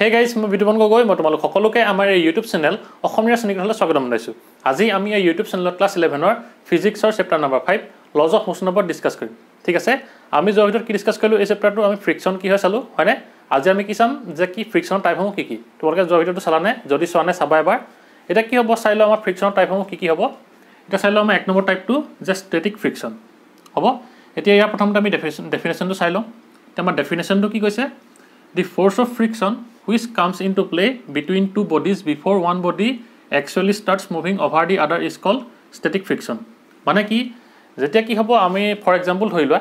Hey guys मैं वितुमन गगोई मैं तुम सकोलोके आमार यूट्यूब चैनल अखोमिया श्रेणीकोठाले स्वागतम जनाइछु। আজি আমি এই यूट्यूब चैनल क्लास 11 र फिजिक्सर chapter number 5 laws of motion पर डिस्कस करिम। ठीक আছে আমি জৰ ভিতৰত কি ডিসকাস কৰিলো এই চ্যাপ্টাৰটো আমি ফ্রিকশন কি হয় চালো হয়নে। আজি আমি কি চাম যে কি ফ্রিকশন টাইপ হ'ব কি কি তোমালোকে জৰ ভিতৰটো চালানে যদি চোৱা নাই চাবা এবাৰ। এটা কি হ'ব চাইলো আমাৰ ফ্রিকশন টাইপ হ'ব কি কি হ'ব এটা চাইলো আমাৰ এক নম্বৰ টাইপটো যে স্ট্যাটিক ফ্রিকশন হ'ব। এতিয়া ইয়াৰ প্ৰথমতে আমি ডেফিনেশনটো চাইলো। এতিয়া আমাৰ ডেফিনেশনটো কি কৈছে the force of friction which comes into play between two bodies before one body actually starts moving over the other is called static friction। माने कि जेतिया कि हबो आमी फॉर एग्जांपल धरिलवा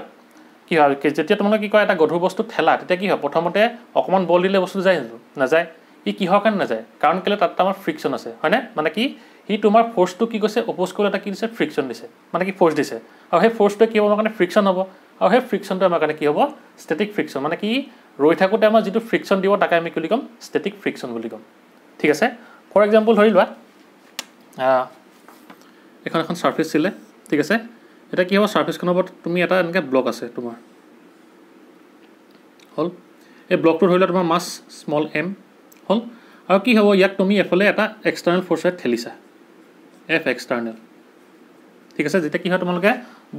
कि हाल के जेतिया तमन कि कय एटा गधुर वस्तु ठेला तेतिया कि ह प्रथमते अकमन बल दिले वस्तु जाय ना जाय इ कि ह कारण ना जाय कारण केले तत तमर फ्रिक्शन আছে हैने। माने कि हि तमर फोर्स तो कि कसे अपोज कोला ता कि से फ्रिक्शन दिसे माने कि फोर्स दिसे आउ हे फोर्स तो कि हबो माने फ्रिक्शन हबो आउ हे फ्रिक्शन तो माने कि हबो स्टैटिक फ्रिक्शन। माने कि रही थकोते आम जी फ्रिक्शन दी तक आम कि कम स्टैटिक फ्रिक्शन कम। ठीक है फर एग्जाम्पल धरी ला एन सार्फेस चले। ठीक है इतना कि हम सार्फेस तुम एट ब्लक आसे तुम हल ये ब्लक तो धरी ला तुम मास स्मल एम हल और कि हम इक तुम एफले एट एक्सटार्नेल फोर्स ठेलिसा एफ एक्सटार्नेल। ठीक है जैसे कि तुम लोग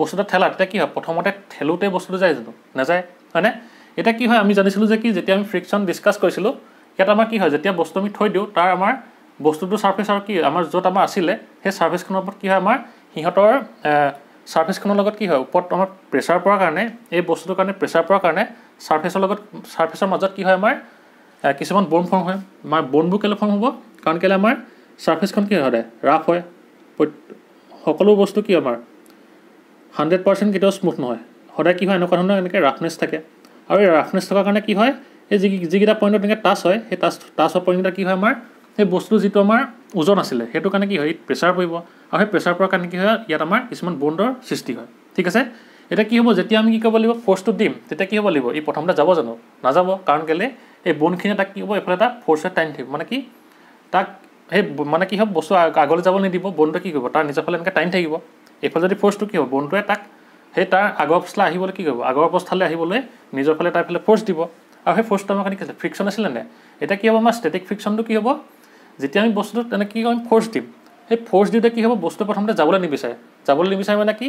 बस्तुटा ठेला कि प्रथम ठेलोते बस्तु जाए जो नजाए है এটা কি হয় আমি জানিছিল যে কি যেতিয়া আমি ফ্রিকশন ডিসকাস কৰিছিলো ইয়াত আমাৰ কি হয় যেতিয়া বস্তু আমি থৈ দিও তাৰ আমাৰ বস্তুটো সারফেস আৰু কি আমাৰ যত আমাৰ আছিল সেই সারফেসখনৰ ওপৰত কি হয় আমাৰ হিহতৰ সারফেসখনৰ লগত কি হয় ওপৰত আমাৰ প্ৰেসাৰ পৰাৰ কাৰণে এই বস্তুৰ কাৰণে প্ৰেসাৰ পৰাৰ কাৰণে সারফেসৰ লগত সারফেসৰ মাজত কি হয় আমাৰ কিছুমান বন ফৰ্ম হয়। আমাৰ বনবোৰ কেলে ফৰ্ম হ'ব কাৰণ কেলে আমাৰ সারফেসখন কি হয় ৰাফ হয়। সকলো বস্তু কি আমাৰ 100% কেতিয়াও স্মুথ নহয় সদায় কি হয় এনেকুৱা ধৰণৰ এনেকৈ ৰাফনেছ থাকে। और राफनेस थकार कारण कि जीकटा पॉइंट टाच है टाचर पॉइंट कि है बस्तु जी ओजन आसे कारण कि प्रेसार पड़े और प्रेसार पड़ा कारण कि इतना किसान बंडर सृष्टि है। ठीक है इतना कि हम जैसे आम कि कह लगे फोर्स तो दीम तक कि हम लगे प्रथम जा कारण के बन खि तक एफाले फोर्स टाइम थी माने कि तक माने कि हम बस्तु आगले जा निदी बन कि निजर फाले टाइम थको एफाले जो फोर्स तो कि हम बनटे तक हे तार आगर पछला कि आगर अवस्थाले निजर फाले तार फाले फोर्स दिब और फोर्स तो आम क्या फ्रिक्शन आसे ना इतना कि हम स्टैटिक फ्रिक्शन तो कि हम जैसे आम बस्तु कि फोर्स दीम सही फोर्स दिते कि हम बस्तु प्रथम जब निविचार माना कि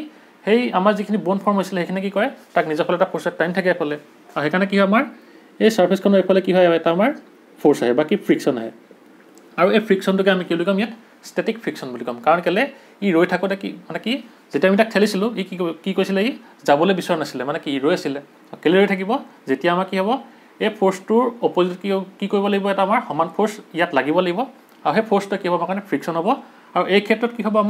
आम जी बन फर्म होने कि तक निजर फाले फोर्स टाइम थके एफाले और सीकार कि आम ये सार्फेसखन एफाले कि फोर्स आए बाकी फ्रिक्शन आए और यह फ्रिक्शन तो आम कि कम इतना स्टैटिक फ्रिक्शन कम कारण के लिए रही थकोते कि माना कि जैसे आम तक ठेलिलो कि जबले विचरा ना माना कि रही आसे के रही थको जैसे आम कि हम यह फोर्स तो अपोजिट कि लगे आम समान फोर्स इतना लगे लगे और सही फोर्स तो कि हम आम फ्रिक्शन हम और एक क्षेत्र कि हम आम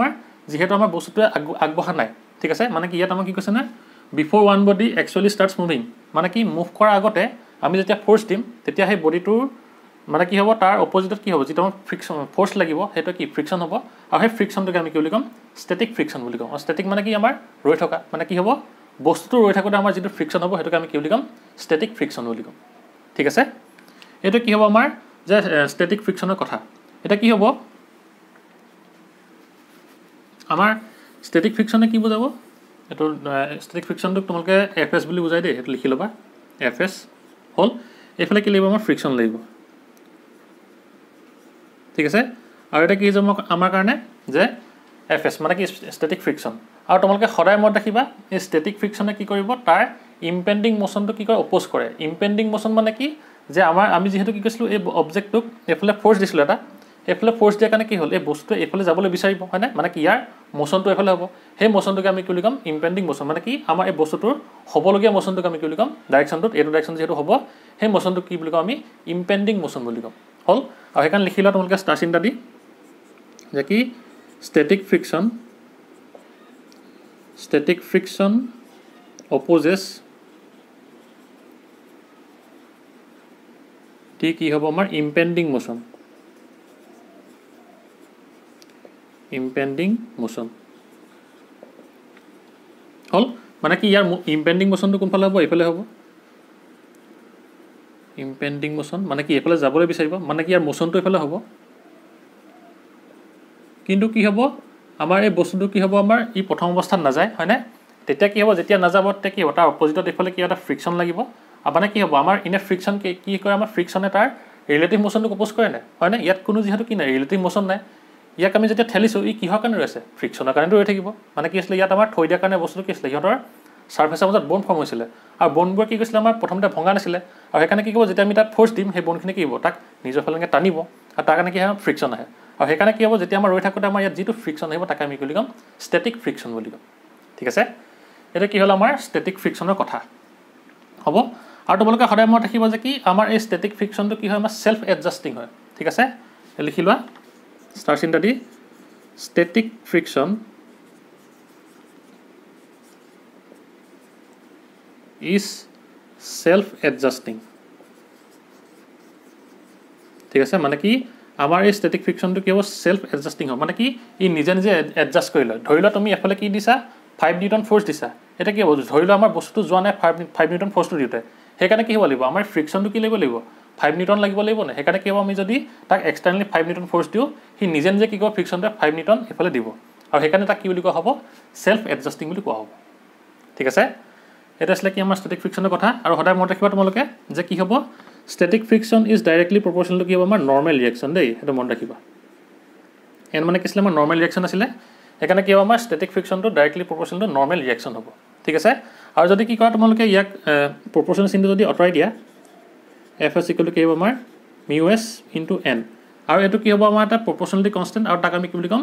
जीतु आम बस्तुटे आगबा ना। ठीक है माना कि इतना आम कि ना before one body actually starts moving माना कि मुव कर आगते आम जब फोर्स दीम तैयार बडी तो माना कि हम तार अपोजिट कि हम जी फ्रिक्शन फोर्स लगे कि फ्रिक्शन हम और सही फ्रिक्शन तो आम कि कम स्टैटिक फ्रिक्शन कम। और स्टैटिक माना कि आम रही थका माना कि हम बस्तु तो रही थकोते आम जी फ्रिक्शन हम आम कि कम स्टैटिक फ्रिक्शन कम। ठीक है ये कि हम आम जो स्टैटिक फ्रिक्शन कथा इतना कि हम आम स्टैटिक फ्रिक्शने कि बुझा स्टैटिक फ्रिक्शन तो तुम लोग एफ एस बुझा दे लिखी लबा एफ एस हल ये कि लगे आम फ्रिक्शन लगे। ठीक है और ये कि आम कारण जे एफ एस माना कि स्टैटिक फ्रिक्शन और तुम लोग सदा मन रखा ये स्टैटिक फ्रिक्शने कि तार इम्पेंडिंग मोशन तो कि अपोज करे। इम्पेंडिंग मोशन माने कि आम जी कि अबजेक्ट एफाले फोर्स दिल एफाले फोर्स दियार कारण कि हल बस्तु एफाले जाबले विचारिब है माना कि यार मोशन तो एफाले हम सही मोशन तो आम कि कम इम्पेंडिंग मोशन माना कि आम बस्तुर हबलगिया मोशन तो आम कि कम डायरेक्शन ये डायरेक्शन जी हम सही मोशन तो कि कम इम्पेंडिंग मोशन कम हल। और सीकार लिखी ला तुम स्टार चिन्ह दी जे कि स्टैटिक फ्रिक्शन अपोजेस टी कि हम आम इम्पेंडिंग मोशन हल माना कि यार इम्पेंडिंग मोशन तो कौनफाले हम ये हम इम्पेंडिंग मोशन माना कि एफाले जाबले विचारिब माना कि यार मोशन तो एफाले हम किंतु कि हम आमार ये बस्तुटो कि हम आमार इ प्रथम अवस्थात नाजाय हैने तेतिया कि हम जेतिया नाजाब तेतिया कि तार अपोजिट एफाले कि फ्रिक्शन लागिब माना कि हम आमार इने फ्रिक्शन कि फ्रिक्शने तार रिलेटिव मोशन प्रपोज करे ना है ना इतना कोनो जेहेतु कि ना रिलेटिव मोशन ना इक आम जब ठेलिशो इ किहर कारण रही है फ्रिक्शनर कारण रही थी माना कि इतना आम थी दियार कारण बस्तु कि इतर सार्फेसर मजा बन फर्म होती है और बनबूर कि प्रथम भंगा नाছিলে और हेकाने कि जब फोर्स दीम सही बनखिनि कि हम तक निजर फाले टानी और तार कारण कि फ्रिक्शन आए और हेकाने कि हम जब रही थकोते आम इतना जी फ्रिक्शन आम तक आम कम स्टैटिक फ्रिक्शन कम ठीक है। ये कि हल आम स्टैटिक फ्रिक्शनर कथा हम और तुम लोग सदा मत रखा कि आम स्टैटिक फ्रिक्शन तो कि है सेल्फ एडजस्टिंग है ठीक है। लिखी ला स्टार चिन्ह दी static friction is self adjusting ठीक है। माने कि आम स्टैटिक फ्रिक्शन तो कि हम सेल्फ एडजस्टिंग हम माने कि निजे निजे एडजस्ट कर लय धरि ला तुम एफाले कि दिसा 5 Newton फोर्स दिशा इतना कि हम धरी लो बस्तु जो ना 5 Newton फोर्स तो दूते हेकाने कि लगे आम फ्रिक्शन तो कि लगे 5 Newton लगे लगे ना हेकाने कि हम जब तक एक्सटर्नली 5 Newton फोर्स दियो ही निजे निजे कि फ्रिक्शन 5 Newton इफाले दी और हेकाने तक कि क्या हम सेल्फ एडजस्टिंग क्या हम ठीक है। ये आसले कि स्टैटिक फ्रिक्शनर कथा और सदा मत रखा तुम लोग कि हम static friction is directly proportional to कि हम नॉर्मल रिएक्शन दें मन रखा एंड माने कि नॉर्मल रिएक्शन आছিলে हेकाने कि आम स्टैटिक फ्रिक्शन तो directly proportional to normal reaction हम ठीक है। और जो कि तुम लोग इक प्रोपोर्शनल चिन्ह जो अतरा दिया F=, कि हम μs × n और यू कि हम आम प्रोपोर्शनलिटी कन्स्टेंट और तक आम कि कम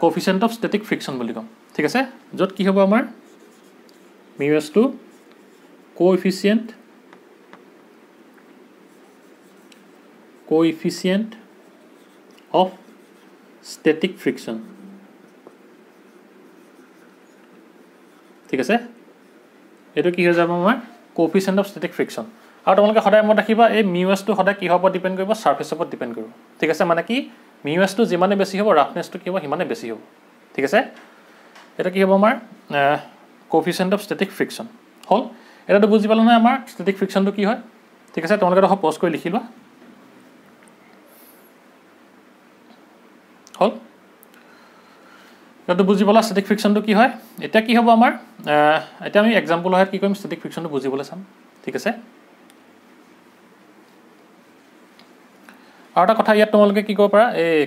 कोफिशिएंट ऑफ स्टैटिक फ्रिक्शन कम ठीक है। जो कि हम आम μs टू कोएफिशिएंट ऑफ स्टैटिक फ्रिक्शन ठीक है। ये कि हो जाए कोफिशिएंट ऑफ स्टैटिक फ्रिक्शन और तुम लोग सदा मत रखा यह μs तो सदा किहर ऊपर डिपेंड कर सार्फेस ऊपर डिपेंड कर ठीक है। माने कि μs तो जिमाने बेसी हम राफनेस तो कि हम सिमाने बेसी हम ठीक है। ये कि हम आम कोफिशिएंट ऑफ स्टैटिक फ्रिक्शन हल ये तो बुझी पाल ना आम स्टैटिक फ्रिक्शन तो कि है ठीक है। तुम लोग पज कर लिखी ला हल तो बुझी पाला स्टैटिक फ्रिक्शन तो कि है। इतना कि हम आम इतना एग्जाम्पल है कि स्टैटिक फ्रिक्शन तो बुझी चाम ठीक है। और कथा इतना तुम लोग कि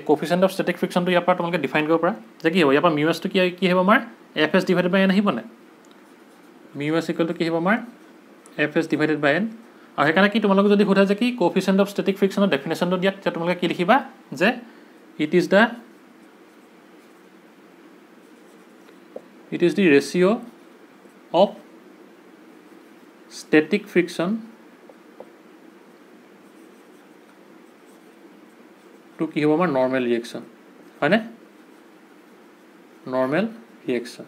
कोफिशिएंट ऑफ स्टैटिक फ्रिक्शन तो इतना तुम लोग डिफाइन करा जो कि हम इतना μs तो कि हम आम Fs/n आने μs= कि हम आम Fs/n और हेकाने कि तुम लोग जो सोधा कि coefficient of static friction definition तो दिया तुम लोग कि लिखा जे it is the ratio of static friction to कि हम आम normal reaction है ना normal reaction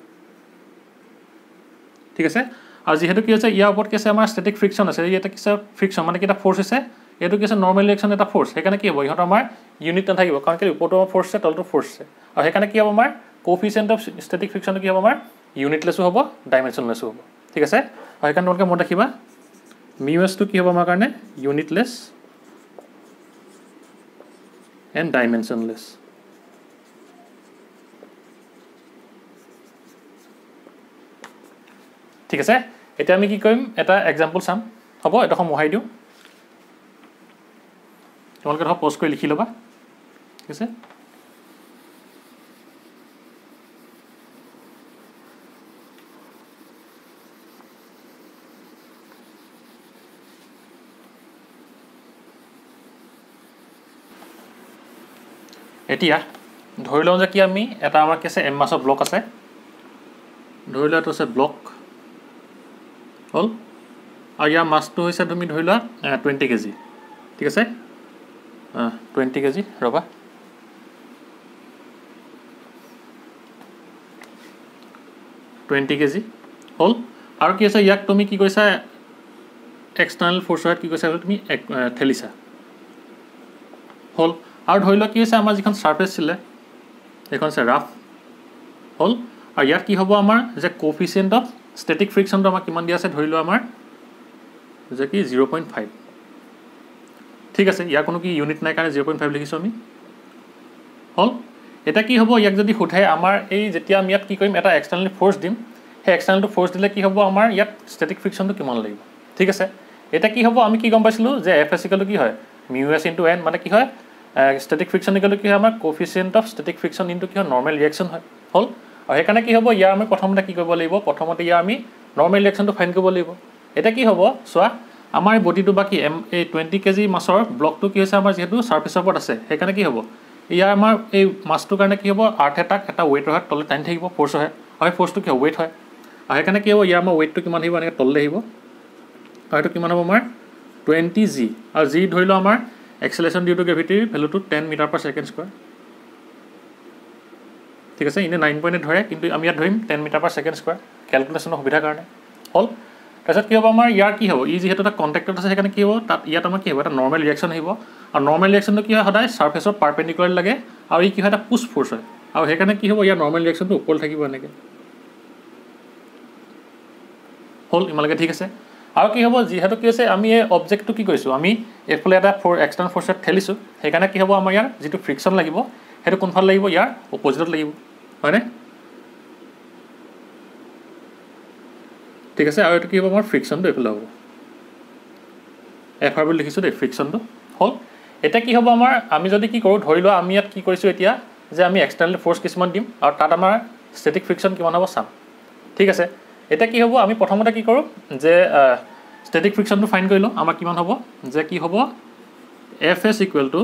ठीक है। और जीतु कि यार ऊपर कैसे आम स्टैटिक फ्रिक्शन आज ये किस फ्रिक्शन माने कि फोर्स है ये किस नॉर्मल रिएक्शन एट फोर्स हेकाने कि हम इतना आम यूनिट नाथाकिब कारण कि ऊपर फोर्स है तलतो फोर्स है और हेकाने कि हम आम कोफिशिएंट ऑफ स्टैटिक फ्रिक्शन कि हम आम यूनिटलेसो हम डायमेंशनलेसो हम ठीक है। और हेकाने तुमको मन रखा μs तो कि हम आम कारण यूनिटलेस एंड डायमेंशनलेस ठीक है। इतना आम कि एग्जाम्पल चाम हम एडख मोहाई दूँ तुम लोग पज कर लिखी लबा ठीक है। एटिया धरि लओ जे कि आमी एटा आमार केसे एम मासर ब्लक आछे धरि लोवा तो आछे ब्लक हल और यार मासटो होइसे तुम धरि लोवा 20 kg ठीक है। 20 kg रबा हल और कि इक तुम कि एक्सटर्नल फोर्स कि तुम ठेलिसा हल और धरि लोवा कि आम जी सार्फेस से राफ हल और इतना कि हम आम कोफिशिएंट ऑफ स्टैटिक फ्रिक्शन तो आम कि दिया धरि लोवा आम जो कि 0.5 ठीक है। यार कोनो कि यूनिट ना कारण 0.5 लिखिसो आमी हल एटा कि हम इक जदि सोधे आमार इतना कि एटा एक्सटर्नल फोर्स दिम हे एक्सटर्नल फोर्स दिले कि हम आमार इतना स्टैटिक फ्रिक्शन तो किमान लागिब ठीक है। एटा कि हम आमी कि गम पाइछिलो जे F= कि है μs into n माने कि है स्टैटिक फ्रिक्शन इक्वल टू कि हमार coefficient of static friction into कि नॉर्मल रिएक्शन होल और हेकाने कि हबो या हम प्रथमटा कि कइबो लइबो प्रथमते या आमी नॉर्मल रिएक्शन तो फाइंड कइबो लइबो एटा कि हबो सोआ आमार बॉडी तो बाकी एम ए 20 केजी मासर ब्लॉक तो कि होइसे आमार जेतु सरफेस पर আছে हेकाने कि हबो या आमार ए मास तो कारणे कि हबो अर्थ एटाक एटा वेट रहत तले टाइन থাকিব फोर्स হয় হয় फोर्स तो कि वेट হয় और हेकाने कि हबो या आमार वेट तो किमान हिबो ने तले हिबो आइटो किमान हबो आमार 20g और जी ধৰি ল আমাৰ acceleration due to gravity value to 10 metre per second square ঠিক আছে ইনে 9.8 ধরে কিন্তু আমি ইয়াত ধৰিম 10 মিটার পার সেকেন্ড স্কয়ার ক্যালকুলেশনৰ সুবিধা কাৰণে হল তাৰছত কি হ'ব আমাৰ ইয়াৰ কি হ'ব ই যেহেতু এটা কন্টাক্টৰ আছে সেইকাৰণে কি হ'ব তাত ইয়াত আমাৰ কি হ'ব এটা নৰ্মেল ৰিঅ্যাকশন হ'ব আৰু নৰ্মেল ৰিঅ্যাকশনটো কি হয় সদায় সারফেসৰ পাৰপেন্ডিকুলাৰ লাগে আৰু ই কি হয় এটা পুশ ফোর্স হয় আৰু সেইকাৰণে কি হ'ব ইয়াৰ নৰ্মেল ৰিঅ্যাকশনটো ওপৰ থাকিব এনেকে হল ইমালকে ঠিক আছে आउ कि हम जीहतु कि अबजेक्ट तो कि एकफाले एक्सटर्नल फोर्स ठेलिशो हेकाने कि हम आम यार जी फ्रिक्शन लगे सो कौनफाल लगे यार अपोजिट लगे है ठीक है और कि हम आम फ्रिक्शन तो ये हम एफ आर बी लिखी दे फ्रिक्शन तो हल इतना कि हम आम जो कि धरी ला आम इतना कि आम एक्सटर्नल फोर्स किसान दीम और तक आम स्टैटिक फ्रिक्शन कि हम चाम ठीक है एटा कि हम आम प्रथमते कि करूँ जे स्टैटिक फ्रिक्शन तो फाइंड कर लो आम कि हम F S equal to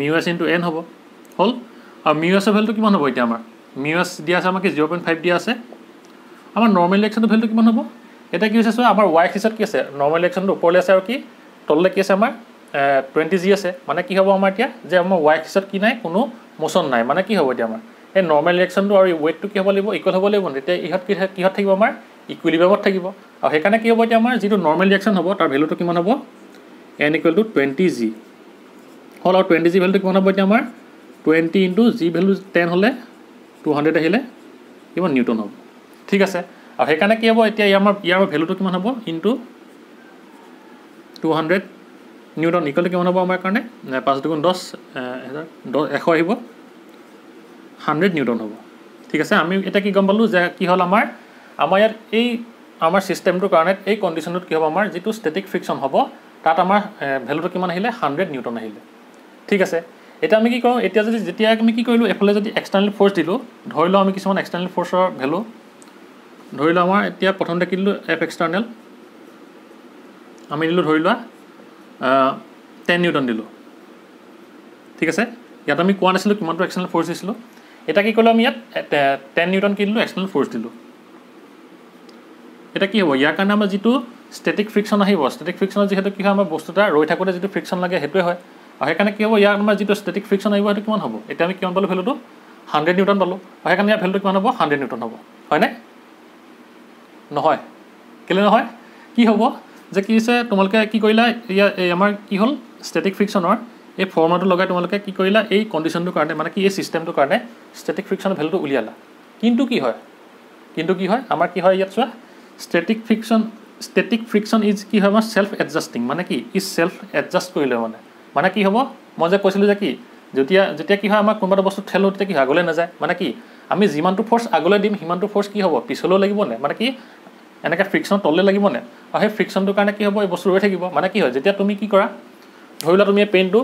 mu S into N हम हल और म्यू एसर वैल्यू कितना हम इतना म्यू एस दिया 0.5 दिया आम नॉर्मल रिएक्शन वैल्यू कितना हम इतना कि चुनाव आम वाई एक्सिस की आस नॉर्मल रिएक्शन तो ऊपर आसे और कि तल कि आम 20g आसे माने कि हम आम इतना आम वाई एक्सिस कि ना कोनो मोशन ना माने कि हम इतना ए नॉर्मल रिएक्शन तो और वेट तो कि हम लगे इक्वल हम लगे इहत आम इक्विलिब्रियम थको और हेकाने कि हम इतना जी नॉर्मल रिएक्शन हम तार वैल्यू तो कि हम एन इक्वल टू 20g हल और 20g वैल्यू तो कि हम इतना 20 इंटू जी वैल्यू 10 हम 200 आए कि न्यूटन हम ठीक है और हेकाने कि हम इतना यार वैल्यू तो कि हम इंटू 200 न्यूटन इक्वल कि हम आम कारण 5×10 1000 100 न्यूटन हम ठीक है आम इतना कि गम पाल कि हल आम इतना सिस्टेम तो कारण एक कंडिशन कि हम आम जी स्टैटिक फ्रिक्शन हम तक आम वैल्यू तो कि 100 न्यूटन ठीक है इतना आम कि करूँ एफाले जो एक्सटर्नल फोर्स दिल धरी लो आम किसान एक्सटर्नल फोर्सर वैल्यू धरी लो आम इतना प्रथम कि दिल एफ एक्सटर्नल आम दिल धरी ला 10 न्यूटन दिल ठीक है इतना आम क्या ना कि एक्सटर्नल फोर्स दिल्ली इतना कि कल 10 न्यूटन कि दिल एक्सटर्नल फोर्स दिल इतना कि हम यार जी स्टैटिक फ्रिक्शन स्टैटिक फ्रिक्शन जी कि आम बस्तु रही थकोते जी फ्रिक्शन लगे सैटे है और हेकाने कि हम यार जी स्टैटिक फ्रिक्शन आम कि हम इतना आम कि पाल वैल्यू तो 100 न्यूटन पाल और यार वैल्यू कि हम 100 न्यूटन हम है ना के ना कि हम जो कि तुम्हें कि आम कि हल स्टैटिक फ्रिक्शनर ये फॉर्मुला तो लगे तुम्हें कि करा ये कंडिशन तो कारण माने कि सिस्टम तो कारण स्टैटिक फ्रिक्शन वैल्यू तो उलियाला किंतु कि है आम चुना स्टैटिक फ्रिक्शन इज कि है सेल्फ एडजस्टिंग माने कि इ सेल्फ एडजस्ट कर लय माने कि हम मैं जो कैसा कि आम क्या बस्तु ठेल कि आगे ना माने कि आम जिमान फोर्स आगे दीम सीमान फोर्स कि हम पीछे लगे ना माने कि एने फ्रिक्शन तल लगे ना और फ्रिक्शन तो कारण कि हम बस्तु रही थी माने कि है जैसे तुम कि धरी ला तुम पेन तो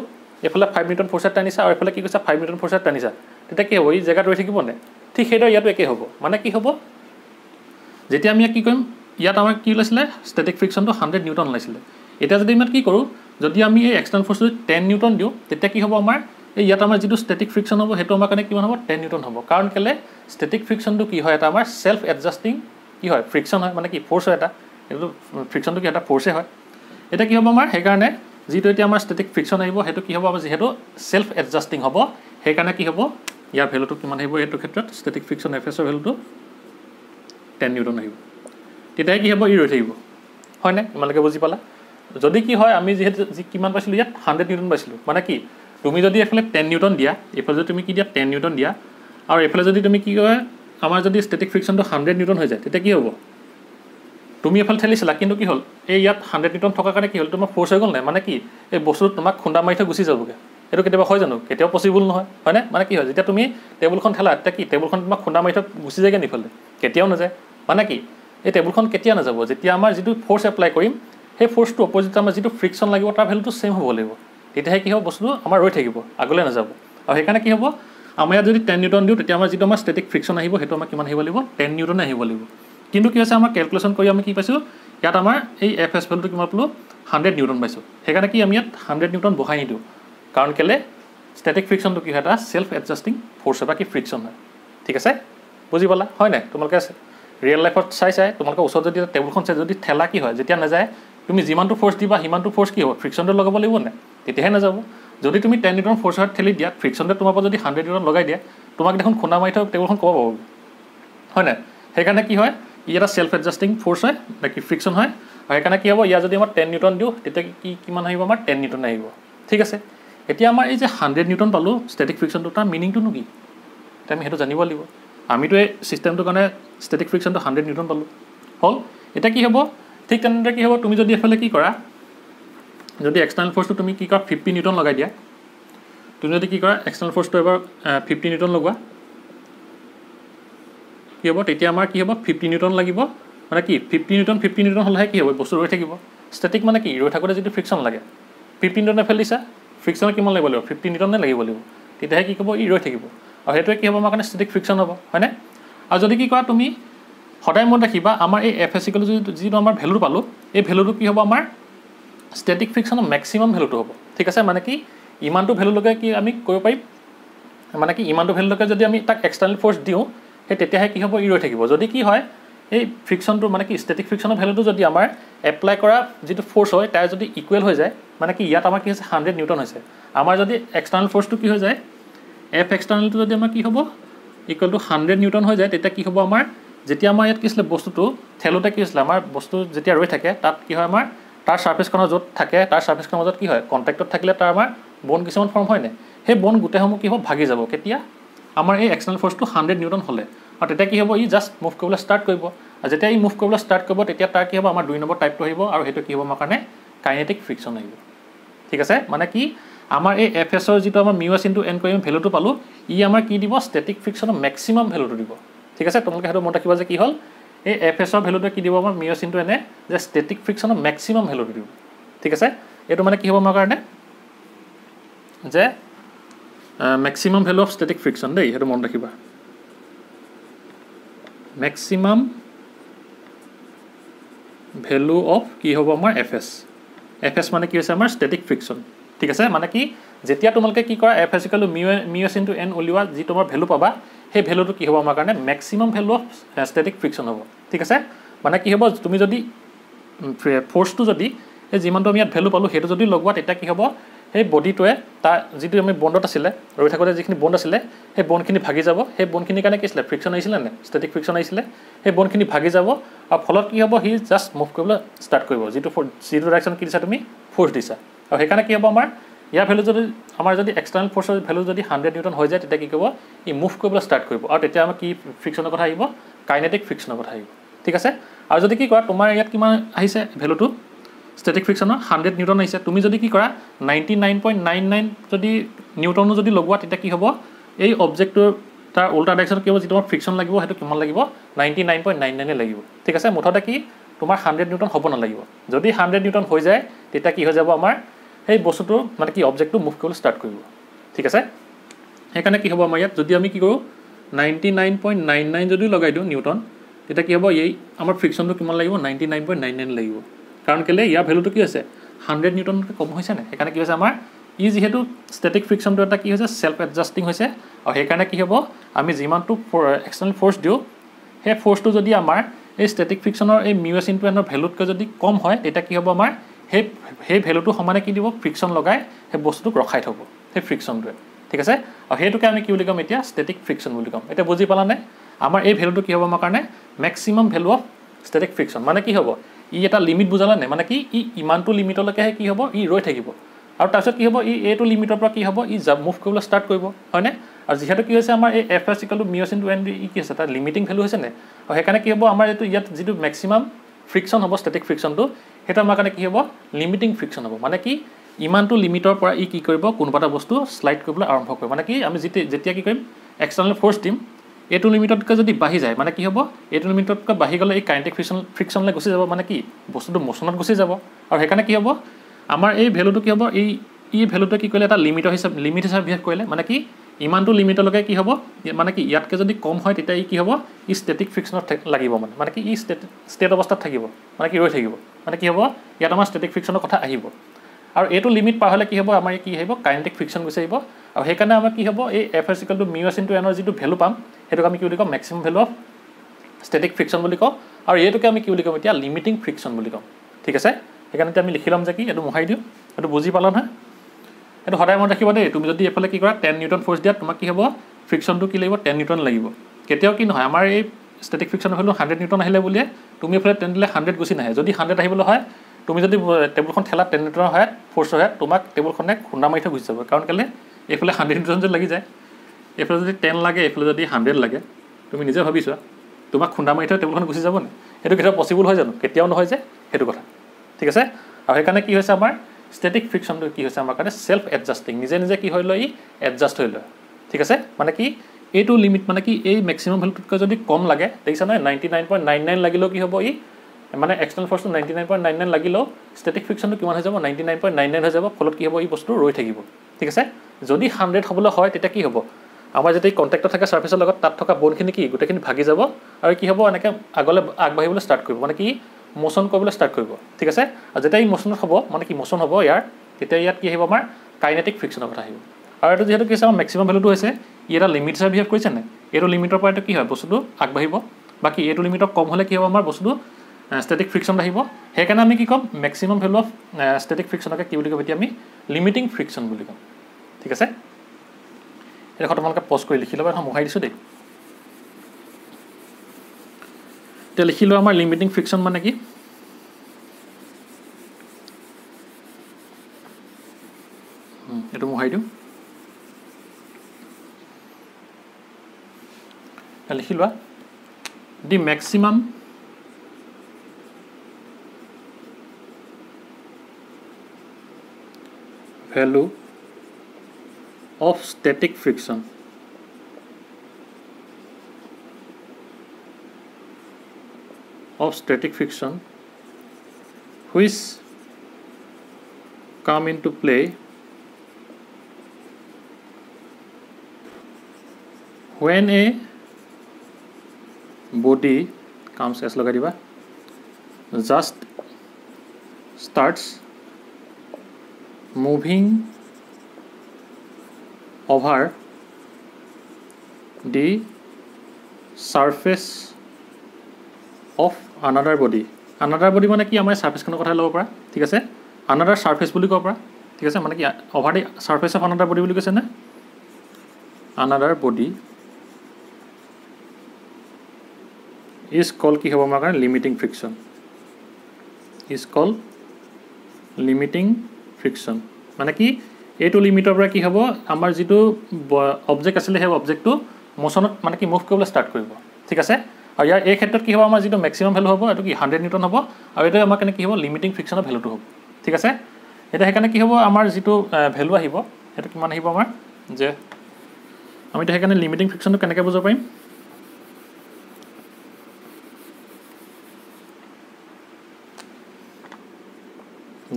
एफाले 5 न्यूटन फोर्स टानिसा और एफाले कि कैसा 5 न्यूटन फोर्स टानिसा तेजा कि हम जेगा रही थी ना ठीक सही इतना एक हम माने कि हम जैसे आम कि इतना आम कि ऊल्ले स्टैटिक फ्रिक्शन तो 100 न्यूटन ऊल्ले इतना जो इतना कि करूँ जो आम एक्सटर्नल फोर्स 10 न्यूटन दियो तेजा कि हम आम इतना जी स्टैटिक फ्रिक्शन हम सो आम कि हम 10 न्यूटन हम कारण के स्टैटिक फ्रिक्शन तो कि है आम सेल्फ एडजस्टिंग कि है फ्रिक्शन है माने कि फोर्स फ्रिक्शन तो कि फोर्स है इतना कि हम आम हेकार जी तो इतना स्टैटिक फ्रिक्शन आएगा कि हम जी सेल्फ एडजस्टिंग हम हेकाने कि हम यार वैल्यू तो कि क्षेत्र में स्टैटिक फ्रिक्शन एफ एसर वैल्यू तो 10 न्यूटन आएगा कि हम इ रही थी है इमें बुझी पाला जो कि आम जी कि पासी इतना 100 न्यूटन पासी माने कि तुम जो एफाले 10 न्यूटन दिया एफाले तुम कि 10 न्यूटन दिया और एफाले जो तुम कि आम जो स्टैटिक फ्रिक्शन तो 100 न्यूटन हो जाए कि हम तुम एफाले ठेलिला कि हल इतना 100 न्यूटन थका कारण कि हल तुम फोर्स हो गल ना माने कि बस्तु तुम खुंदा मारि गुसी जाबगे ये केवल जान के पसिबल ना माने कि जब तुम टेबुल ठेला कि टेबुल तुम खुंदा मारि गुसी जाएगा निफाले के ना माने कि टेबुल के ना जब जी फोर्स एप्लाई हे फोर्स तो अपोजिट आम जी फ्रिक्शन लगे तार वैल्यू सेम हम लगे तैयार कि हम बस्तु आम रही थी आगे नाजाने कि हम आम इतना जो 10 निउटन दूँ जी आम स्टैटिक फ्रिक्शन कि 10 निउटन कि कैलकुलेशन कर एफ एस वैल्यू कि पालो 100 निउटन पासी सैकने कि 100 निउटन बहाय निदूँ कारण के स्टैटिक फ्रिक्शन तो कि है सेल्फ एडजस्टिंग फोर्स कि फ्रिक्शन है ठीक है बुझी पाला है ना तुम रियल लाइफ चाय तुमको ऊपर जो टेबुल से ठेला कि है जैसे नजाए तुम जिमान फोर्स दिवा सीमान फोर्स कि हम फ्रिक्शन लगे लगभग ना तैयार नजा जो तुम 10 निउटन फोर्स ठेली दिया फ्रिक्शन तुम जो 100 निउटन लगे दिया तुमको देखो खुंदा मारी टेबुल कब पा है ना सैकने कि है ये सेल्फ एडजस्टिंग फोर्स है ना कि फ्रिक्शन है और सैकने कि हम इतना 10 निउटन दूँ कि 10 निउटन ठीक है इतना आम 100 निउटन पालो स्टैटिक फ्रिक्शन तो मीनिंग तो कि आम जान लगे आम तो सिस्टम तो कारण स्टैटिक फ्रिक्शन तो 100 निउटन पालो हल इतना कि हम ठीक कि हम तुम जो एफाले कि एक्सटर्नल फोर्स तो तुम कि 50 निउटन लगे दिया तुम जो कि एक्सटर्नल फोर्स तो एबार 50 निउटन लगवा कि हम तैयार आम कि हम 50 निउटन लगे मैं कि 50 निउटन हल्हे कि हम बस्तु रही थी स्टैटिक मानने कि रही थोड़े जी फ्रिक्शन लगे 50 निउटन फेल दिशा फ्रिक्शन कि लगे लगे 50 निउटन लगे लगे कि हम इ रही थी और सैटे कि हम आम स्टैटिक फ्रिक्शन हम है और जो कि तुम सदा मन रखा आम एफ एस इक्वल टू जी आम वैल्यू पालो ये वैल्यू कि हम आम स्टैटिक फ्रिक्शन मैक्सिमाम वैल्यू हम ठीक है मानने कि इमान वैल्यू लगे कि आम कह मानने कि इमान वैल्यू लगे जो तक एक्सटर्नल फोर्स दूँ तैयार कि हम इ रही थी जो कि है ये फ्रिक्शन तो मानने कि स्टैटिक फ्रिक्शन वैल्यू जो आम एप्लाई कर फोर्स है तार जो इक्वेल हो जाए मानने कि इतना आम कि 100 निउटन आम जो एक्सटर्नल फोर्स तो कि हो जाए एफ एक्सटर्नल तो जो कि हम इक्वल टू 100 निउटन हो जाए तैयार कि हम आम जैसे आम इतना कि बस्तु तो ठेलोते कि आम बस्तु जैसे रही थके तक कि आम तार सार्फेसन जो थे तार सार्फेसन मजदूर कि है कन्टेक्टत थकिले तार आम बन किसान फर्म है ना बन गोटेसमूह कि हम भागी जा आम एक्सटर्नल फोर्स तो 100 निउटन हमें और तैयार कि हम इ जस्ट मुभ कर स्टार्ट कर मुभ कर स्टार्ट कर तार कि हम आम 2 নম্বৰ टाइप तो आर कि हम कारण काइनेटिक फ्रिक्शन आ ठीक है माने कि आम एफ एसर जी म्यू एस इनटू एन कर वैल्यू तो पालो इ आम कि दी स्टैटिक फ्रिक्शन मैक्सिमाम वैल्यू तो दी ठीक है तुमको मन रखा कि हल एफ एसर वैल्यू तो कि दी आम म्यू एस इनटू एन ए स्टैटिक फ्रिक्शन मैक्सिमाम वैल्यू तो दी ठीक है ये माने कि हम कारण जे maximum value of static friction दे ये मन रखा मैक्सिमाम वैल्यू ऑफ कि हम आम एफ एस माने कि स्टैटिक फ्रिक्शन ठीक है माने कि जैसे तुमको कि F S equal to mu S into N उलिया जी तुम वैल्यू पाबा हे वैल्यू तो कि हम आम कारण maximum value of static friction हम ठीक है माने कि हम तुम जो फोर्स तो जो जिमान तो वैल्यू पालो सो लगवा तैयार कि हम हे बॉडीटे तार जी बंडत आए रही थोड़े जी बंड आई बंडी भागी जा बंडखिर कारण कि फ्रिक्शन आने स्टैटिक फ्रिक्शन आई बंडी भागी जा फलत कि हम हि जस्ट मुभ कर स्टार्ट कर जी डायरेक्शन कि तुम फोर्स दिशा और सैकने कि हम आम इार वैल्यू जो आम जो एक्सटर्नल फोर्सर वैल्यू जो 100 निउटन हो जाए कि हम इ मुभ कर स्टार्ट कर कि फ्रिक्शनर कथ आब काइनेटिक फ्रिक्शनर कथ ठीक है और जो कि तुम इतना कि वैल्यू तो स्टैटिक फ्रिक्शन 100 निउटन आइए तुम जो कि 99.99 जो निउटनो जो लगवा तैयार कि हम ये अब्जेक्ट तार उल्टा डायरेक्शन कि जी तुम फ्रिक्शन लगे तो कि लगे 99.99 लगे ठीक है मुठते कि तुम 100 निउटन हम नागे जो 100 निउटन हो जाए तैयार कि हो जाए आम ये बस्तु माने कि अब्जेक्ट तो मुभ कर स्टार्ट कर ठीक है सैकने कि हम आम इतना जो आम कि करूँ 99.99 जो लगे दूँ निउटन तैयार कि हम ये आम फ्रिक्शन तो कि लगे 99.99 लगे कारण के लिए वैल्यू तो कि 100 निउटन कम होने सैकने कि आम इ स्टैटिक फ्रिक्शन तो कि सेल्फ एडजस्टिंग और सैकने कि हम आम जिमान एक्सटर्नल फोर्स दूँ सै फोर्स तो जो आम स्टैटिक फ्रिक्शनर म्यू एस इनटू एन वैल्यूतक जो कम है तैयार कि हम आम वैल्यू तो समाने कि दी फ्रिक्शन लगे बस्तुक रखाई थोब सै फ्रिक्शनटे ठीक है और सैटके आम कि कम इतना स्टैटिक फ्रिक्शन कम इतना बुझी पालाने आम वैल्यू तो कि हम कारण maximum value of static friction माने कि हम इ लिमिट बुझाला ना माने कि इमान तो लिमिटलैसे कि हम इ रही थी और तक कि हम ये लिमिटर पर कि हम इ मुभ कर स्टार्ट करना और जीतु कि आम F S equal to mu S into N कि तार लिमिटिंग वैल्यू है ना और सैकने कि हम आम इतना जी मैक्सिमाम फ्रिक्शन हम स्टैटिक फ्रिक्शन तो सैटो आम कारण कि हम लिमिटिंग फ्रिक्शन हम माने कि इमान तो लिमिटर पर इ कि कोनबा बस्तु स्लाइड कर आरम्भ कर माने कि आम जब एक्सटर्नल फोर्स दीम ए टू लिमिटतक जब बाढ़ जाए माना कि हम ए टू लिमिटतक बाढ़ गले काइनेटिक फ्रिक्शन ले गुसी जा माना कि बस्तुटो मोशन गुसी जा और हेकाने कि हम आमार ये भेलू तो कि हम ये भेलू तो कि करें लिमिट हिसाब बिहेव करें माना कि इमान तो लिमिट लगे कि हम माना कि इतक जो कम है तैयार कि हम इ स्टेटिक फ्रिक्शन लगे माना कि स्टेट अवस्था थी माना कि रही थी माना कि हम इतना स्टेटिक फ्रिक्शन कथा और ये लिमिट पार हमें कि हम आम कि काइनेटिक फ्रिक्शन गुसी और हेकाने आम कि हम F S equal to mu S into एनर जी भेलू पाम कि maximum value of static friction कौ और ये क्या लिमिटिंग फ्रिक्शन कौ ठीक है हेकाने आम लिखी लम कि यू मोहाई दिव बुझी पाला ना ये सदा मन रखा दें तुम जो एफाले कि 10 N फोर्स दिया तुम कि हम फ्रिक्शन तो कि लगे 10 N लगे केव कि ना आम स्टेटिक फ्रिक्शन भेलू 100 N आए बोलिए तुम ये 10 दिले 100 गुसी ना जो 100 आए तुम जो टेबुल ठेला 10 N हाथ फोर्स हाथ तुमक टेबुल खुंदा मारी गुस कारण के लिए ये 100 N जो लगी जाए ये जो 10 लगे ये जो 100 लगे तुम निजे भाई तुमक खुंदा मारी टेबुल गुस जा पसिबल है जान के कथा ठीक है और हेकाने कि स्टेटिक फ्रिक्शन तो कि आम सेल्फ एडजस्टिंग निजे निजे कि एडजस्ट हो लय ठीक है माना कि ये लिमिट माना कि मैक्सिमम वैल्यूतक जो कम लगे देखा ना 99.99 लगे कि हम इ माने एक्सटर्नल फोर्स 99.99 लगिले स्टेटिक फ्रिक्शन तो कि हो जा 99.99 हो जा फलत कि हम बस्तु रही थको ठीक है जो 100 हमें है तैयार कि हम आम जो कन्टेक्ट थका सार्फेसर तक थका बोनखिन कि गोटेखिन भागी जा और कि हम एने आगे आगे स्टार्ट कर माना कि मोशन कर स्टार्ट कर ठीक है और जैसे मोशन हम माना कि मोशन हम इतना आम काइनेटिक फ्रिक्शन कथा और ये जी आम मैक्सिमम वैल्यू है ये लिमिट हिसाब बिहेव करें ये लिमिटर पर कि है बस्तु आगे बाकी ये लिमिटक कम हमें कि हम आम बस्तु स्टेटिक फ्रिक्शन हेकाने आम कि कम maximum value of static friction कि लिमिटिंग फ्रिक्शन कम ठीक है ये तुम्हें पज कर लिखी ला मोहाई दूँ देख तो लिखी लो आम लिमिटिंग फ्रिक्शन माने कि ये मोहाई दूँ लिखी ला the maximum value of static friction which come into play when a body comes as laga diba just starts moving over the surface of another body माने कि आम सार्फेस कथा लो पा ठीक है another surface बोली कब पा ठीक है माने कि over the surface of another body बोली कैसे ना another body is called कि हम आम limiting friction is called limiting friction माने कि ये लिमिटर पर कि हम आम जी ऑब्जेक्ट आसे ऑब्जेक्ट तो मोशन माने कि मुभ कर स्टार्ट कर ठीक है और यार क्षेत्र में कि हम आम जी मैक्सिमम वैल्यू हम यू कि 100 N हम और ये आम कि हम लिमिटिंग फ्रिक्शन वैल्यू तो हम ठीक है इतना कि हम आम जी वैल्यू आम जे आम तो लिमिटिंग फ्रिक्शन तो के बुझा पारिम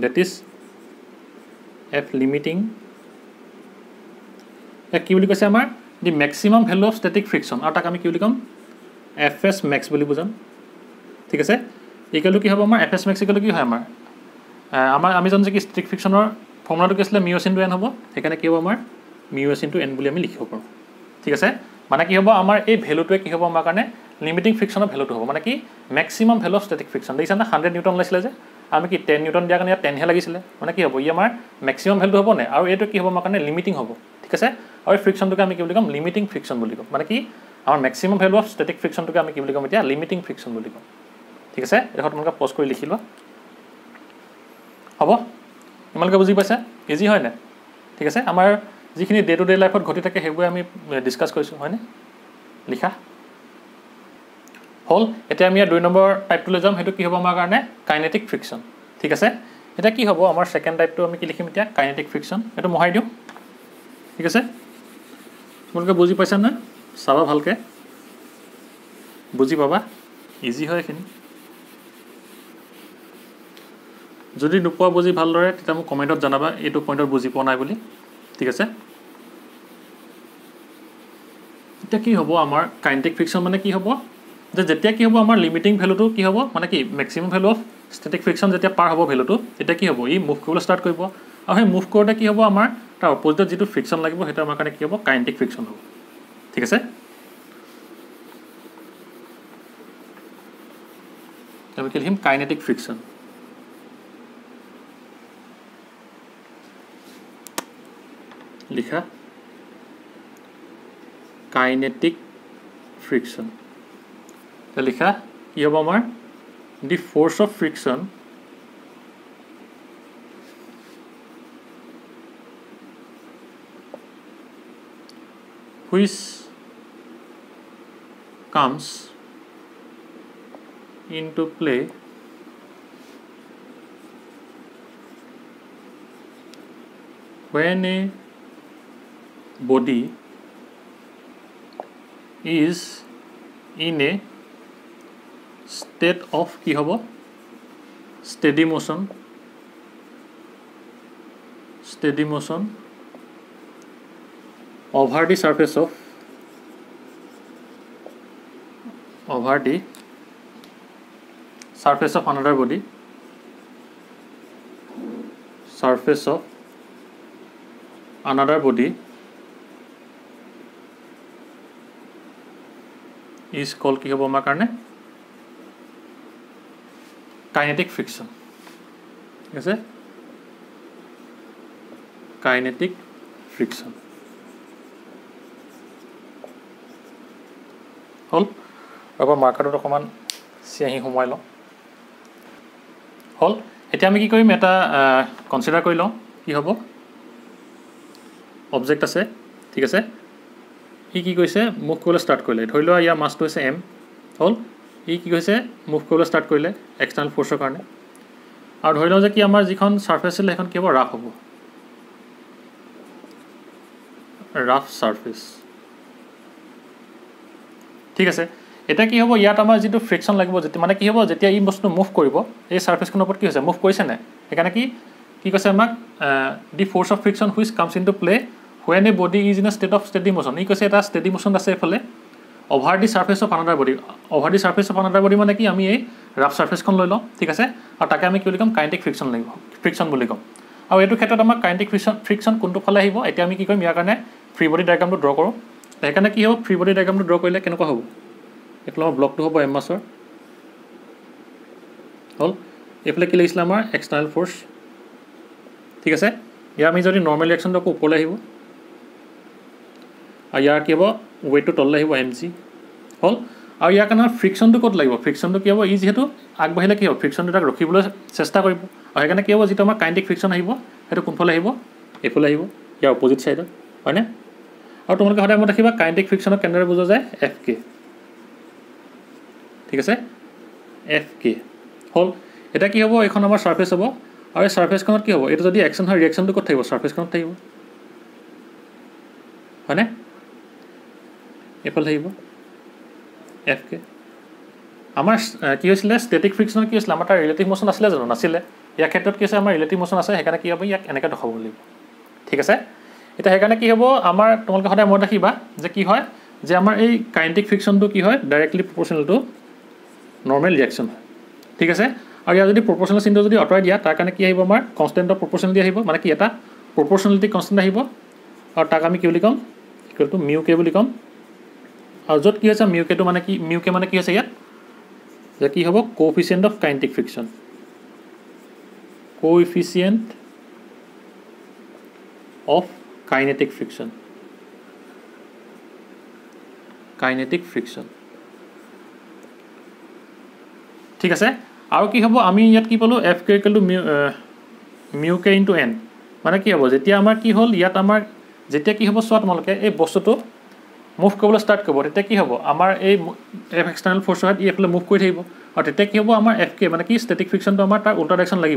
दैट इज एफ लिमिटिंग कैसे आम the maximum value of static friction और तक आम कि कम एफ एस मैक्स बुझाम ठीक है इक्वल टू कि हम F S max equal to कि है आम जान कि स्टेटिक फ्रिक्शनर फर्मुला कि म्यू एस इनटू एन हम हेकाने कि हम म्यू एस इनटू एन भी लिखिब पारो ठीक है माना कि हम आम वैल्यूटे कि हम आम लिमिटिंग फ्रिक्शनर वैल्यू तो हम माना कि maximum value of static friction देखा ना 100 N लाइसिले आम कि 10 N दिया कारण 10 लगे माना कि हम इमार मैक्सिमम वैल्यू हम ना और ये कि हम आम लिमिटिंग हम ठीक है और फ्रिक्शन तो आम कि कम लिमिटिंग फ्रिक्शन कम माना कि आम maximum value of static friction तो आम कि कम इतना लिमिटिंग फ्रिक्शन कम ठीक है ये तुम पज कर लिखी ला हम इमें बुझी पासा इजी है ना ठीक है आम जी डे टू डे लाइफ घटी थके डिस्कास कर लिखा हल एटा आम 2 नम्बर टाइप तो लाम कि हम आम कारण काइनेटिक फ्रिक्शन ठीक है इतना कि हम आम सेकेंड टाइप तो आम कि लिखीम इतना काइनेटिक फ्रिक्शन ये मोहाई दूँ ठीक है तुम बुझी पासा ना चाबा भालके बुझी पाबा इजी है जो नोपा बुझी भल्दरे तेतिया मोक कमेन्टत जानाबा एटु पॉइंटत बुझी पा ना बोली ठीक है। इतना कि हम आम काइनेटिक फ्रिक्शन मानने कि हम जैसे कि हम आम लिमिटिंग वैल्यू तो कि हम माना कि maximum value of static friction जैसे पार हम वैल्यू तो इतना कि हम ये मूव कर स्टार्ट कर और मूव करते कि हम आम तर अपोजिट जी फ्रिक्शन लगे आम कि हम काइनेटिक फ्रिक्शन हम ठीक है। तब लिखिम काइनेटिक फ्रिक्शन लिखा काइनेटिक फ्रिक्शन लिखा कि हम आम the force of friction which comes into play when a body is in a state of ki hobo steady motion over the surface of another body is called ki hobo amar karone kinetic friction ঠিক আছে kinetic friction হল আবার মার্কারটো অকমান সিহি সোমাই লওঁ হল। এতিয়া আমি কি কৰিম এটা কনসিডার কৰি লওঁ কি হ'ব অবজেক্ট আছে ঠিক আছে ই কি কৈছে মুভ কৰিবলৈ ষ্টাৰ্ট কৰিলে ধৰি লোৱা ইয়া মাছটো হৈছে এম হল ই কি কৈছে মুভ কৰিবলৈ ষ্টাৰ্ট কৰিলে এক্সটার্নাল ফোর্সৰ কাৰণে আৰু ধৰি লওঁ যে কি আমাৰ যিখন সারফেস আছিল এখন কি হ'ব ৰাফ হ'ব ৰাফ সারফেস ঠিক আছে। এটা কি হ'ব ইয়াত আমাৰ যেটো ফ্রিকশন লাগিব যেতি মানে কি হ'ব যেতিয়া ই বস্তু মুভ কৰিব এই সারফেসখনৰ ওপৰত কি হৈছে মুভ কৰিছে নাই এখানে কি কি কৈছে আমাক the force of friction which comes into play when a body is in a state of steady motion ই কৈছে এটা steady motion আছে এফালে over the surface of another body মানে কি আমি এই rough surfaceখন লৈ লওঁ ঠিক আছে আৰু তাকে আমি কি বুলি কম kinetic friction লাগিব friction বুলি কম আৰু এটো ক্ষেত্ৰত আমাৰ kinetic friction কোনটো ফালে আহিব এতিয়া আমি কি কৰিম ইয়াৰ কাৰণে ফ্রি বডি ডায়াগ্রামটো ড্ৰ কৰোঁ সেইকাৰণে কি হ'ব ফ্রি বডি ডায়াগ্রামটো ড্ৰ কৰিলে কেনেকুৱা হ'ব এইটো আমাৰ ব্লকটো হ'ব এম মাছৰ হল এইফালে কি লাগিছিলে আমাৰ এক্সটার্নাল ফোর্স ঠিক আছে ইয়াৰ আমি যদি নৰ্মেল ৰিয়েকশ্যনটো ওপৰলৈ আহিব और यार कि हम वेट तो तल आम जी हल और यार कारण फ्रिक्शन तो कत लगे फ्रिक्शन तो कि हम जी आगे कि हम फ्रिक्शन तक रख चेस्ट करें कि हम जी काइनेटिक फ्रिक्शन कौनफाले ये यार अपोजिट साइडत है और तुम लोग सदा मत रखा काइनेटिक फ्रिक्शन के बुझा जाए एफ के ठीक है एफ के हल इतना कि हम यह आम सार्फेस हम और सार्फेस कि हम यू जो एक्शन है रिएक्शन तो कत सार्फेस है एफाले एफ के आम कि स्टैटिक फ्रिक्शन की आम तर रिलेटिव मोशन आसे जो ना यार क्षेत्र में कि आम रिलेटिव मोशन आने कि हम इक एनेक दखा लगे ठीक है। इतना हेकार कि हम आम तुम लोग सदा मत रखा जो कि है जो आम काइनेटिक फ्रिक्शन तो कि है directly proportional to normal reaction है ठीक है। और यार जो प्रोपोर्शनल चिन्ह जो अतरा दिया तार कारण कि आम कन्सटेंट ऑफ प्रोपोर्शनलिटी माने कि प्रोपोर्शनलिटी कन्सटेंट और तक आम कि कम इक्वल टू म्यू के कम और जो कि म्यू के तो माने कि म्यू के माने कि इतना कि हम coefficient of kinetic friction kinetic friction ठीक है। और कि हम आम इतना कि पाल F K equal to mu K into N माने कि हम जैसे आम कि हल इतना जैसे कि हम चुना तुम लोग बस्तु मुभ कर स्टार्ट करते कि हम आम एफ एक्सटर्नल फोर्स ये मुभ करते कि हम आम एफ के माने कि स्टैटिक फ्रिक्शन तो आम तर उल्टा डायरेक्शन लगे